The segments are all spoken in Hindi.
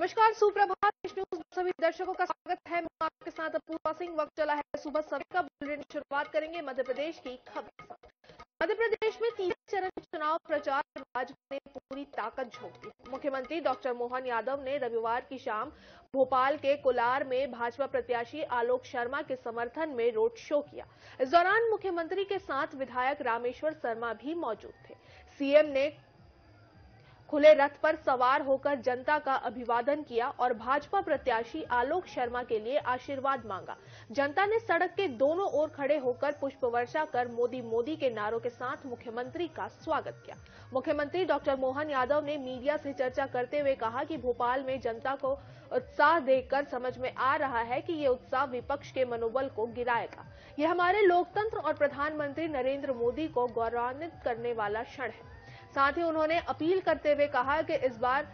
नमस्कार, सुप्रभात न्यूज़ सभी दर्शकों का स्वागत है। मैं आपके साथ अपूर्वा सिंह। वक्त चला है सुबह सवेरे का। बुलेटिन शुरुआत करेंगे मध्य प्रदेश की खबर। मध्य प्रदेश में तीसरे चरण के चुनाव प्रचार भाजपा ने पूरी ताकत झोंक दी। मुख्यमंत्री डॉक्टर मोहन यादव ने रविवार की शाम भोपाल के कोलार में भाजपा प्रत्याशी आलोक शर्मा के समर्थन में रोड शो किया। इस दौरान मुख्यमंत्री के साथ विधायक रामेश्वर शर्मा भी मौजूद थे। सीएम ने खुले रथ पर सवार होकर जनता का अभिवादन किया और भाजपा प्रत्याशी आलोक शर्मा के लिए आशीर्वाद मांगा। जनता ने सड़क के दोनों ओर खड़े होकर पुष्प वर्षा कर मोदी मोदी के नारों के साथ मुख्यमंत्री का स्वागत किया। मुख्यमंत्री डॉक्टर मोहन यादव ने मीडिया से चर्चा करते हुए कहा कि भोपाल में जनता को उत्साह देखकर समझ में आ रहा है कि ये उत्साह विपक्ष के मनोबल को गिराएगा। ये हमारे लोकतंत्र और प्रधानमंत्री नरेंद्र मोदी को गौरवान्वित करने वाला क्षण है। साथ ही उन्होंने अपील करते हुए कहा कि इस बार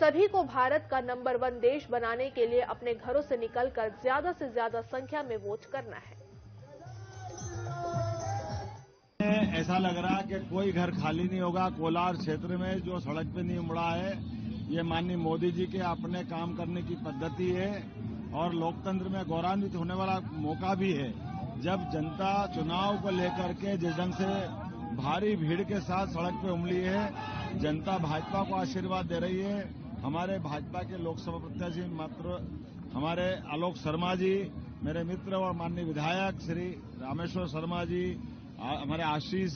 सभी को भारत का नंबर 1 देश बनाने के लिए अपने घरों से निकलकर ज्यादा से ज्यादा संख्या में वोट करना है। ऐसा लग रहा है कि कोई घर खाली नहीं होगा। कोलार क्षेत्र में जो सड़क पे नहीं उमड़ा है, ये माननीय मोदी जी के अपने काम करने की पद्धति है और लोकतंत्र में गौरवान्वित होने वाला मौका भी है। जब जनता चुनाव को लेकर के जिस ढंग से भारी भीड़ के साथ सड़क पे उमड़ी है, जनता भाजपा को आशीर्वाद दे रही है। हमारे भाजपा के लोकसभा प्रत्याशी मात्र हमारे आलोक शर्मा जी, मेरे मित्र और माननीय विधायक श्री रामेश्वर शर्मा जी, हमारे आशीष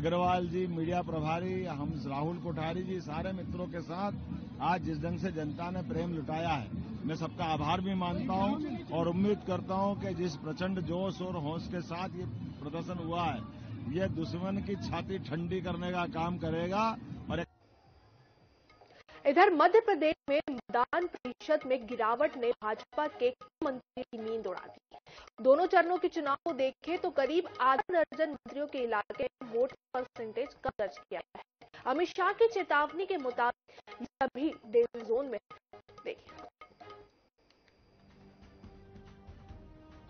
अग्रवाल जी मीडिया प्रभारी, हम राहुल कोठारी जी, सारे मित्रों के साथ आज जिस ढंग से जनता ने प्रेम लुटाया है, मैं सबका आभार भी मानता हूं और उम्मीद करता हूं कि जिस प्रचंड जोश और हौस के साथ ये प्रदर्शन हुआ है, ये दुश्मन की छाती ठंडी करने का काम करेगा। और इधर मध्य प्रदेश में मतदान प्रतिशत में गिरावट ने भाजपा के मंत्री की नींद उड़ा दी। दोनों चरणों के चुनाव को देखें तो करीब आधा दर्जन मंत्रियों के इलाके में वोट परसेंटेज कम दर्ज किया है। अमित शाह की चेतावनी के मुताबिक सभी डेंजर जोन में देखें।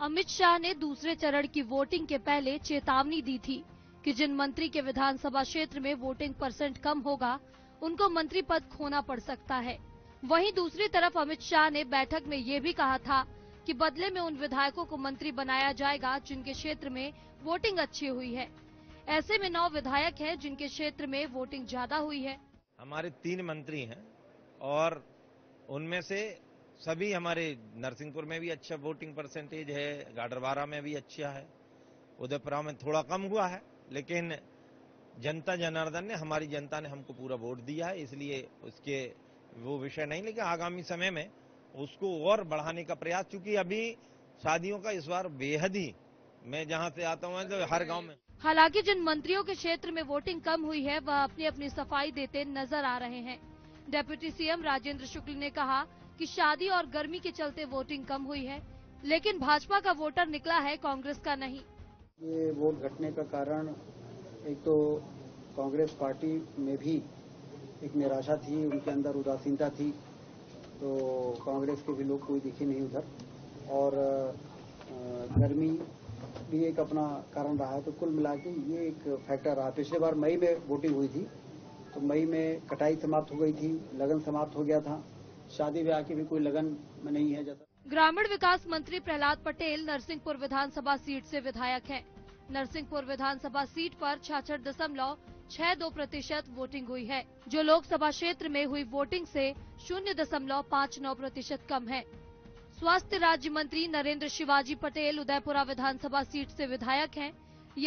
अमित शाह ने दूसरे चरण की वोटिंग के पहले चेतावनी दी थी कि जिन मंत्री के विधानसभा क्षेत्र में वोटिंग परसेंट कम होगा, उनको मंत्री पद खोना पड़ सकता है। वहीं दूसरी तरफ अमित शाह ने बैठक में ये भी कहा था कि बदले में उन विधायकों को मंत्री बनाया जाएगा जिनके क्षेत्र में वोटिंग अच्छी हुई है। ऐसे में 9 विधायक हैं जिनके क्षेत्र में वोटिंग ज्यादा हुई है। हमारे 3 मंत्री हैं और उनमें से सभी हमारे नरसिंहपुर में भी अच्छा वोटिंग परसेंटेज है, गाडरवारा में भी अच्छा है, उदयपुरा में थोड़ा कम हुआ है, लेकिन जनता जनार्दन ने, हमारी जनता ने हमको पूरा वोट दिया है, इसलिए उसके वो विषय नहीं, लेकिन आगामी समय में उसको और बढ़ाने का प्रयास, चूंकि अभी शादियों का इस बार बेहद ही, मैं जहाँ से आता हूँ तो हर गाँव में। हालांकि जिन मंत्रियों के क्षेत्र में वोटिंग कम हुई है, वह अपनी अपनी सफाई देते नजर आ रहे हैं। डिप्टी सीएम राजेंद्र शुक्ल ने कहा कि शादी और गर्मी के चलते वोटिंग कम हुई है, लेकिन भाजपा का वोटर निकला है, कांग्रेस का नहीं। ये वोट घटने का कारण एक तो कांग्रेस पार्टी में भी एक निराशा थी, उनके अंदर उदासीनता थी, तो कांग्रेस के भी लोग कोई दिखे नहीं उधर, और गर्मी भी एक अपना कारण रहा है। तो कुल मिला के ये एक फैक्टर रहा। पिछले बार मई में वोटिंग हुई थी, तो मई में कटाई समाप्त हो गई थी, लगन समाप्त हो गया था, शादी ब्याह की भी कोई लगन में नहीं है जैसा। ग्रामीण विकास मंत्री प्रहलाद पटेल नरसिंहपुर विधानसभा सीट से विधायक हैं। नरसिंहपुर विधानसभा सीट पर 66.62% वोटिंग हुई है, जो लोकसभा क्षेत्र में हुई वोटिंग से 0.59% कम है। स्वास्थ्य राज्य मंत्री नरेंद्र शिवाजी पटेल उदयपुरा विधानसभा सीट से विधायक हैं।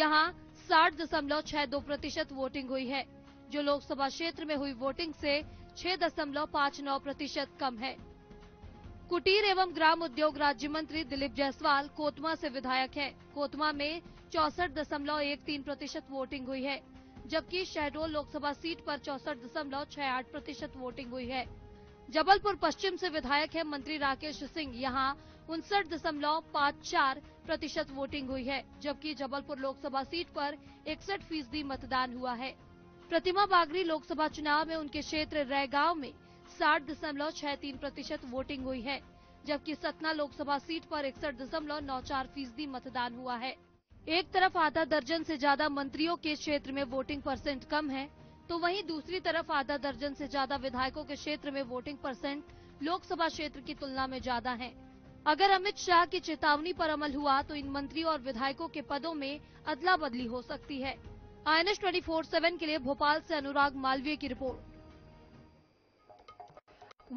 यहाँ 60.62% वोटिंग हुई है, जो लोकसभा क्षेत्र में हुई वोटिंग से 6.59% कम है। कुटीर एवं ग्राम उद्योग राज्य मंत्री दिलीप जायसवाल कोतमा से विधायक हैं। कोतमा में 64.13% वोटिंग हुई है, जबकि शहडोल लोकसभा सीट पर 64.68% वोटिंग हुई है। जबलपुर पश्चिम से विधायक है मंत्री राकेश सिंह, यहाँ 59.54% वोटिंग हुई है, जबकि जबलपुर लोकसभा सीट पर 61% मतदान हुआ है। प्रतिमा बागरी लोकसभा चुनाव में उनके क्षेत्र रैगांव में 60.63% वोटिंग हुई है, जबकि सतना लोकसभा सीट पर 61.94% मतदान हुआ है। एक तरफ आधा दर्जन से ज्यादा मंत्रियों के क्षेत्र में वोटिंग परसेंट कम है, तो वहीं दूसरी तरफ आधा दर्जन से ज्यादा विधायकों के क्षेत्र में वोटिंग परसेंट लोकसभा क्षेत्र की तुलना में ज्यादा है। अगर अमित शाह की चेतावनी पर अमल हुआ तो इन मंत्री और विधायकों के पदों में अदला बदली हो सकती है। INS 24/7 के लिए भोपाल से अनुराग मालवीय की रिपोर्ट।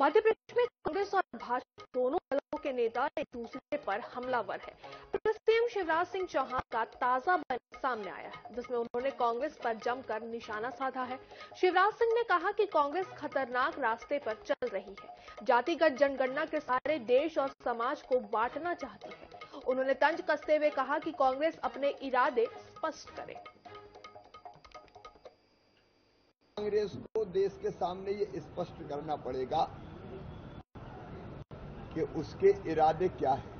मध्य प्रदेश में कांग्रेस और भाजपा दोनों दलों के नेता एक दूसरे पर हमलावर है। सीएम शिवराज सिंह चौहान का ताजा बयान सामने आया है जिसमें उन्होंने कांग्रेस पर जमकर निशाना साधा है। शिवराज सिंह ने कहा कि कांग्रेस खतरनाक रास्ते पर चल रही है, जातिगत जनगणना के सारे देश और समाज को बांटना चाहती है। उन्होंने तंज कसते हुए कहा कि कांग्रेस अपने इरादे स्पष्ट करे। कांग्रेस को देश के सामने ये स्पष्ट करना पड़ेगा कि उसके इरादे क्या हैं।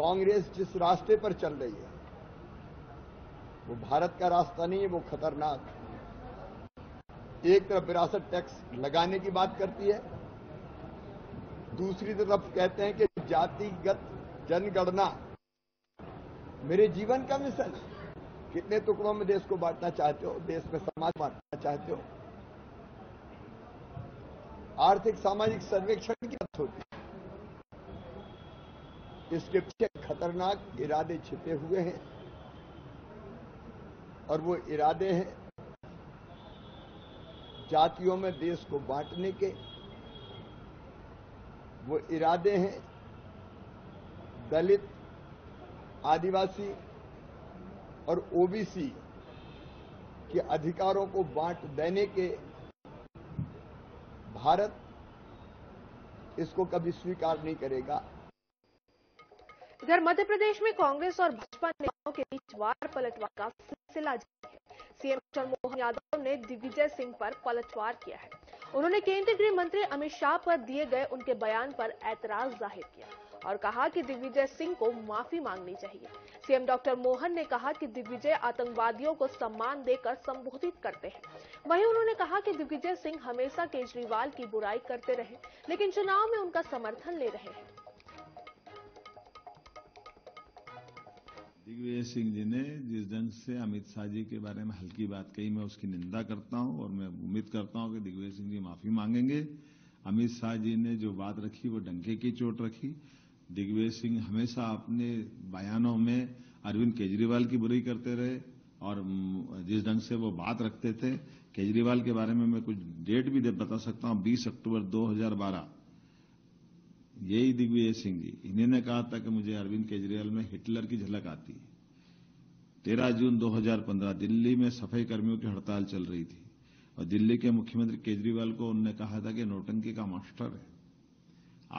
कांग्रेस जिस रास्ते पर चल रही है वो भारत का रास्ता नहीं है, वो खतरनाक है। एक तरफ विरासत टैक्स लगाने की बात करती है, दूसरी तरफ कहते हैं कि जातिगत जनगणना मेरे जीवन का मिशन है। कितने टुकड़ों में देश को बांटना चाहते हो, देश में समाज बांटना चाहते हो। आर्थिक सामाजिक सर्वेक्षण की बात होती है, इसके पीछे खतरनाक इरादे छिपे हुए हैं और वो इरादे हैं जातियों में देश को बांटने के, वो इरादे हैं दलित आदिवासी और ओबीसी के अधिकारों को बांट देने के। भारत इसको कभी स्वीकार नहीं करेगा। इधर मध्य प्रदेश में कांग्रेस और भाजपा नेताओं के बीच वार पलटवार का सिलसिला जारी है। सीएम डॉ. मोहन यादव ने दिग्विजय सिंह पर पलटवार किया है। उन्होंने केंद्रीय गृह मंत्री अमित शाह पर दिए गए उनके बयान पर ऐतराज जाहिर किया और कहा कि दिग्विजय सिंह को माफी मांगनी चाहिए। सीएम डॉक्टर मोहन ने कहा कि दिग्विजय आतंकवादियों को सम्मान देकर संबोधित करते हैं। वहीं उन्होंने कहा कि दिग्विजय सिंह हमेशा केजरीवाल की बुराई करते रहे लेकिन चुनाव में उनका समर्थन ले रहे हैं। दिग्विजय सिंह जी ने जिस ढंग से अमित शाह जी के बारे में हल्की बात कही, मैं उसकी निंदा करता हूं और मैं उम्मीद करता हूं कि दिग्विजय सिंह जी माफी मांगेंगे। अमित शाह जी ने जो बात रखी वो डंके की चोट रखी। दिग्विजय सिंह हमेशा अपने बयानों में अरविंद केजरीवाल की बुराई करते रहे और जिस ढंग से वो बात रखते थे केजरीवाल के बारे में मैं कुछ डेट भी बता सकता हूं। 20 अक्टूबर 2012 यही दिग्विजय सिंह जी, इन्होंने कहा था कि मुझे अरविंद केजरीवाल में हिटलर की झलक आती है। 13 जून 2015 दिल्ली में सफाई कर्मियों की हड़ताल चल रही थी और दिल्ली के मुख्यमंत्री केजरीवाल को उन्होंने कहा था कि नोटंकी का मास्टर है।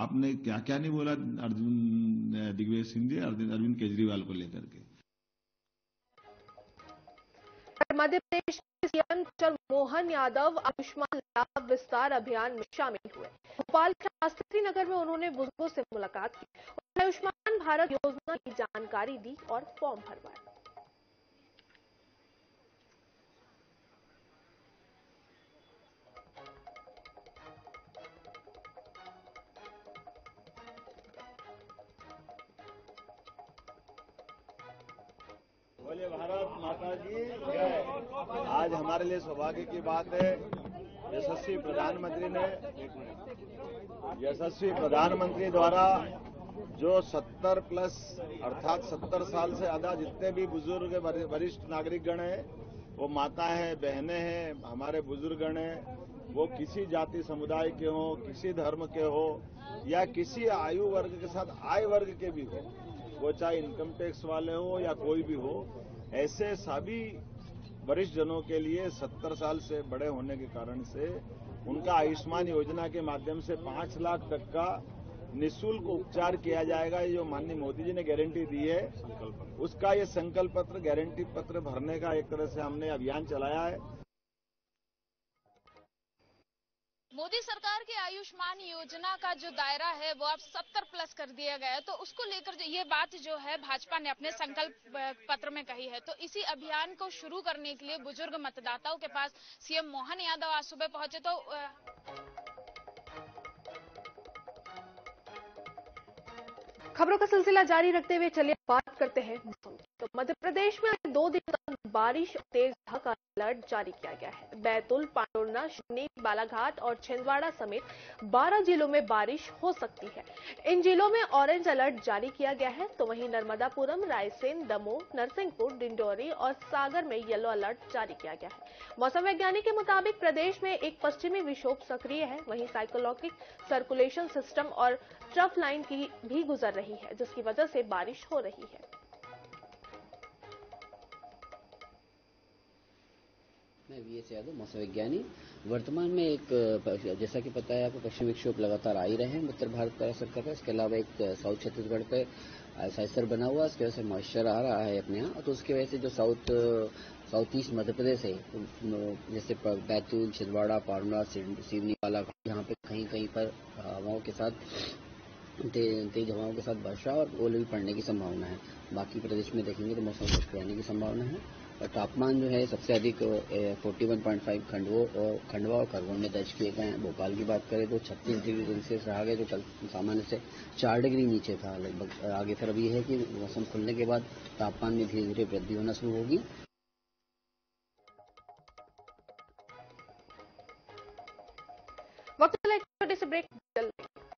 आपने क्या क्या नहीं बोला दिग्विजय सिंह जी अरविंद केजरीवाल को लेकर के। मध्य प्रदेश के सीएम डॉ. मोहन यादव आयुष्मान लाभ विस्तार अभियान में शामिल हुए। भोपाल के शास्त्री नगर में उन्होंने बुजुर्गों से मुलाकात की और आयुष्मान भारत योजना की जानकारी दी और फॉर्म भरवाया। बोले भारत माता की जय। आज हमारे लिए सौभाग्य की बात है, यशस्वी प्रधानमंत्री ने यशस्वी प्रधानमंत्री द्वारा जो 70 प्लस अर्थात 70 साल से ज्यादा जितने भी बुजुर्ग वरिष्ठ नागरिकगण हैं, वो माता है, बहनें हैं, हमारे बुजुर्गगण हैं, वो किसी जाति समुदाय के हो, किसी धर्म के हो या किसी आयु वर्ग के साथ आय वर्ग के भी हो, वो चाहे इनकम टैक्स वाले हो या कोई भी हो, ऐसे सभी वरिष्ठ जनों के लिए 70 साल से बड़े होने के कारण से उनका आयुष्मान योजना के माध्यम से 5 लाख तक का निःशुल्क उपचार किया जाएगा। जो माननीय मोदी जी ने गारंटी दी है उसका ये संकल्प पत्र गारंटी पत्र भरने का एक तरह से हमने अभियान चलाया है। मोदी सरकार की आयुष्मान योजना का जो दायरा है वो अब 70 प्लस कर दिया गया है, तो उसको लेकर ये बात जो है भाजपा ने अपने संकल्प पत्र में कही है। तो इसी अभियान को शुरू करने के लिए बुजुर्ग मतदाताओं के पास सीएम मोहन यादव आज सुबह पहुंचे। तो खबरों का सिलसिला जारी रखते हुए चलिए बात करते हैं मौसम। तो मध्य प्रदेश में दो दिन तक बारिश और तेज हवा का अलर्ट जारी किया गया है। बैतूल, पांडुर्णा, सिवनी, बालाघाट और छिंदवाड़ा समेत 12 जिलों में बारिश हो सकती है। इन जिलों में ऑरेंज अलर्ट जारी किया गया है, तो वहीं नर्मदापुरम, रायसेन, दमोह, नरसिंहपुर, डिंडोरी और सागर में येलो अलर्ट जारी किया गया है। मौसम वैज्ञानिक के मुताबिक प्रदेश में एक पश्चिमी विक्षोभ सक्रिय है, वहीं साइक्लोनिक सर्कुलेशन सिस्टम और ट्रफ लाइन की भी गुजर रही है, जिसकी वजह से बारिश हो रही है। मैं वीएस यादव, मौसम विज्ञानी। वर्तमान में एक, जैसा कि पता है आपको, पश्चिमी विक्षोभ लगातार आ ही रहे हैं उत्तर भारत पर असर कर रहा है। इसके अलावा एक साउथ छत्तीसगढ़ पर ऐसा असर बना हुआ, इसकी वजह से मॉइस्चर आ रहा है अपने यहाँ, तो उसकी वजह से जो साउथ ईस्ट मध्य प्रदेश है, जैसे बैतूल, छिंदवाड़ा, पांडुआ, सिवनी, बालाघाट, यहाँ पे कहीं कहीं पर हवाओं के साथ, तेज हवाओं के साथ वर्षा और ओले भी पड़ने की संभावना है। बाकी प्रदेश में देखेंगे तो मौसम शुष्क रहने की संभावना है और तापमान जो है सबसे अधिक 41.5 खंडवा और खरगोन में दर्ज किए गए हैं। भोपाल की बात करें तो 36 डिग्री सेल्सियस रहा गया, जो कल सामान्य से 4 डिग्री नीचे था लगभग। आगे फिर अभी है कि मौसम खुलने के बाद तापमान में धीरे धीरे वृद्धि होना शुरू होगी। वक्त से ब्रेक।